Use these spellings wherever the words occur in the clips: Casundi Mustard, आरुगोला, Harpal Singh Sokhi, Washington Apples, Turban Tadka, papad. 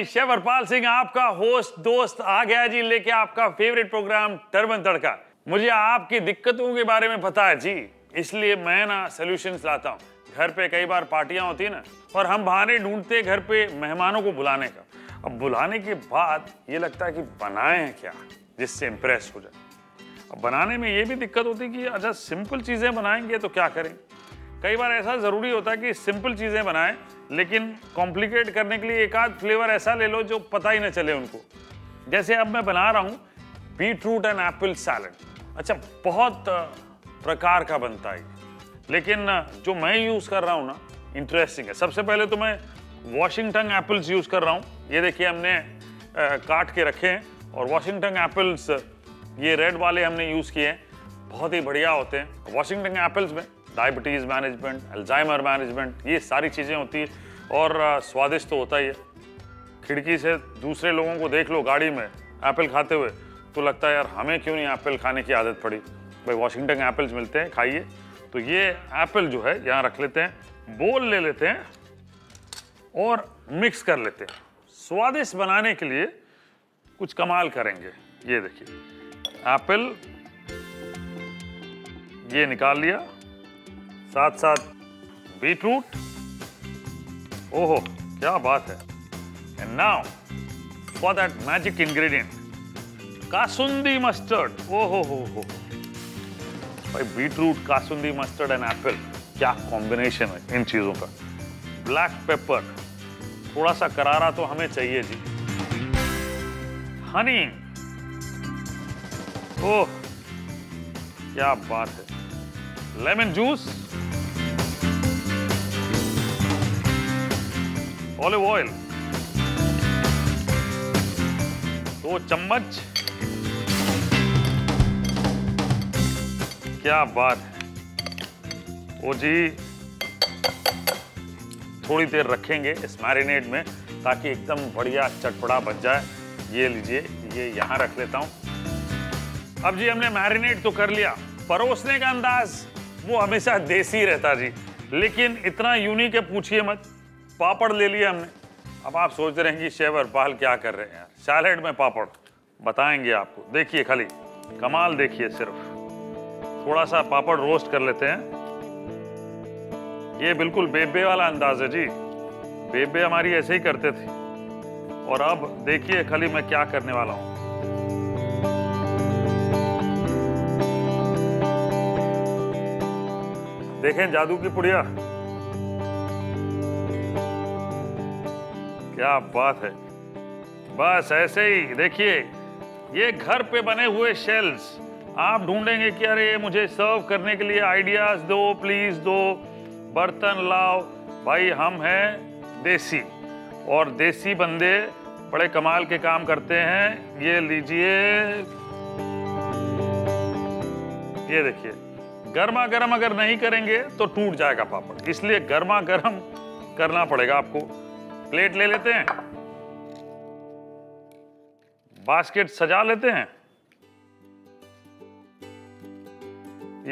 जी, chef Harpal Singh आपका host दोस्त आ गया जी लेके आपका फेवरेट प्रोग्राम टर्बन तड़का। मुझे आपकी दिक्कतों के बारे में पता है जी, इसलिए मैं ना सॉल्यूशंस लाता हूँ। घर पे कई बार पार्टियाँ होती है ना, और हम बहाने ढूंढते घर पे मेहमानों को बुलाने का। अब बुलाने के बाद ये लगता है कि बनाए हैं क्या जिससे इम्प्रेस हो जाए। अब बनाने में ये भी दिक्कत होती कि अच्छा सिंपल चीज़ें बनाएंगे तो क्या करें। कई बार ऐसा ज़रूरी होता है कि सिंपल चीज़ें बनाएं, लेकिन कॉम्प्लिकेट करने के लिए एक आध फ्लेवर ऐसा ले लो जो पता ही ना चले उनको। जैसे अब मैं बना रहा हूँ beetroot and apple salad. अच्छा, बहुत प्रकार का बनता है, लेकिन जो मैं यूज़ कर रहा हूँ ना इंटरेस्टिंग है। सबसे पहले तो मैं वॉशिंगटन एप्पल्स यूज़ कर रहा हूँ। ये देखिए हमने काट के रखे हैं, और वॉशिंगटन एप्पल्स ये रेड वाले हमने यूज़ किए हैं, बहुत ही बढ़िया होते हैं। वॉशिंगटन एप्पल्स में डायबिटीज़ मैनेजमेंट, अल्जाइमर मैनेजमेंट, ये सारी चीज़ें होती है, और स्वादिष्ट तो होता ही है। खिड़की से दूसरे लोगों को देख लो गाड़ी में एप्पल खाते हुए, तो लगता है यार हमें क्यों नहीं एप्पल खाने की आदत पड़ी। भाई वॉशिंगटन एप्पल्स मिलते हैं, खाइए। तो ये एप्पल जो है यहाँ रख लेते हैं, बोल ले लेते हैं और मिक्स कर लेते हैं। स्वादिष्ट बनाने के लिए कुछ कमाल करेंगे। ये देखिए एप्पल, ये निकाल लिया, साथ साथ बीटरूट। ओहो क्या बात है। And now for that magic ingredient, kasundi mustard. ओहो हो भाई, beetroot, kasundi mustard and apple, क्या कॉम्बिनेशन है इन चीज़ों का। ब्लैक पेपर, थोड़ा सा करारा तो हमें चाहिए जी। हनी, ओह क्या बात है। लेमन जूस, ऑलिव ऑयल, 2 चम्मच। क्या बात है। ओ जी, थोड़ी देर रखेंगे इस मैरिनेट में ताकि एकदम बढ़िया चटपटा बन जाए। ये लीजिए, ये यहाँ रख लेता हूँ। अब जी हमने मैरिनेट तो कर लिया। परोसने का अंदाज वो हमेशा देसी रहता जी, लेकिन इतना यूनिक है पूछिए मत। पापड़ ले लिया हमने। अब आप सोच रहे हैं कि शेफ हरपाल क्या कर रहे हैं यार, सैलेड में पापड़? बताएंगे आपको। देखिए खाली कमाल, देखिए सिर्फ थोड़ा सा पापड़ रोस्ट कर लेते हैं। ये बिल्कुल बेबे वाला अंदाज है जी, बेबे हमारी ऐसे ही करते थे। और अब देखिए खाली मैं क्या करने वाला हूँ। देखें जादू की पुड़िया, क्या बात है। बस ऐसे ही देखिए, ये घर पे बने हुए शेल्स। आप ढूंढेंगे कि अरे मुझे सर्व करने के लिए आइडियाज दो, प्लीज दो, बर्तन लाओ। भाई हम हैं देसी, और देसी बंदे बड़े कमाल के काम करते हैं। ये लीजिए, ये देखिए गर्मा गर्म अगर नहीं करेंगे तो टूट जाएगा पापड़, इसलिए गर्मा गर्म करना पड़ेगा आपको। प्लेट ले लेते हैं, बास्केट सजा लेते हैं।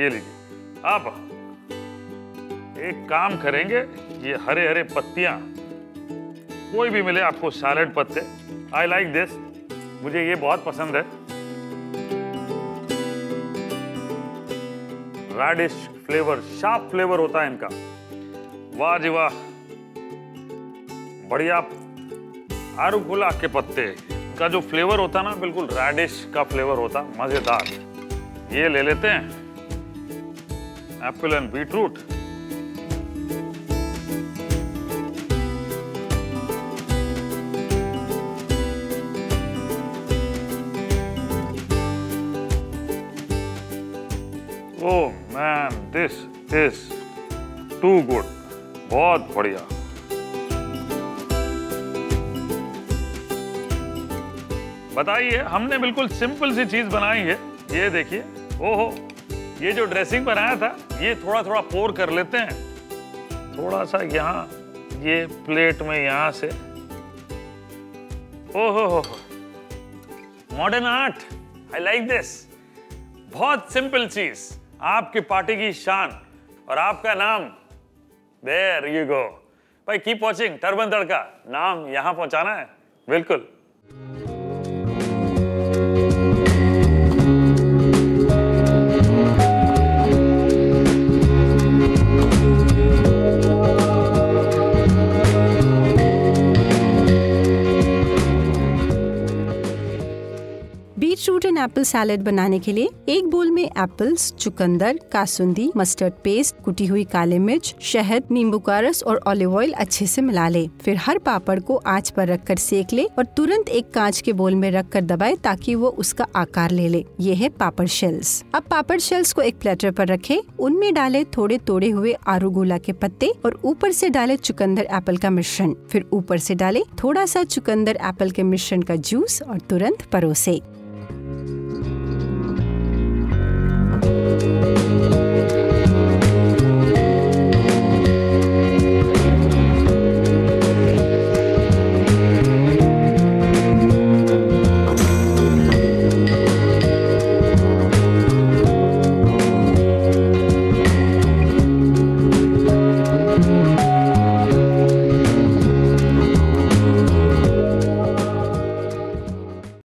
ये लीजिए, अब एक काम करेंगे, ये हरे हरे पत्तियां कोई भी मिले आपको, सैलेड पत्ते। आई लाइक दिस, मुझे ये बहुत पसंद है। रेडिश फ्लेवर, शार्प फ्लेवर होता है इनका। वाह जी वाह, बढ़िया। आरुगोला के पत्ते का जो फ्लेवर होता ना, बिल्कुल रेडिश का फ्लेवर होता, मजेदार। ये ले लेते हैं apple and beetroot. Oh man, this is too good, बहुत बढ़िया। बताइए, हमने बिल्कुल सिंपल सी चीज़ बनाई है। ये देखिए, ओहो, ये जो ड्रेसिंग बनाया था ये थोड़ा थोड़ा पोर कर लेते हैं। थोड़ा सा यहाँ, ये प्लेट में यहाँ से। ओहो हो, modern art, I like this. बहुत सिंपल चीज़, आपकी पार्टी की शान और आपका नाम। देयर यू गो भाई, कीप वॉचिंग टर्बन तड़का। नाम यहाँ पहुँचाना है बिल्कुल। बीटरूट एंड एप्पल सैलेड बनाने के लिए एक बोल में एप्पल्स, चुकंदर, कासुंदी, मस्टर्ड पेस्ट, कुटी हुई काली मिर्च, शहद, नींबू का रस और ऑलिव ऑयल अच्छे से मिला ले। फिर हर पापड़ को आंच पर रखकर सेक ले और तुरंत एक कांच के बोल में रखकर दबाए ताकि वो उसका आकार ले ले। ये है पापड़ शेल्स। अब पापड़ शेल्स को एक प्लेटर पर रखें, उनमें डालें थोड़े तोड़े हुए आरुगोला के पत्ते और ऊपर से डालें चुकंदर एप्पल का मिश्रण। फिर ऊपर से डालें थोड़ा सा चुकंदर एप्पल के मिश्रण का जूस और तुरंत परोसे।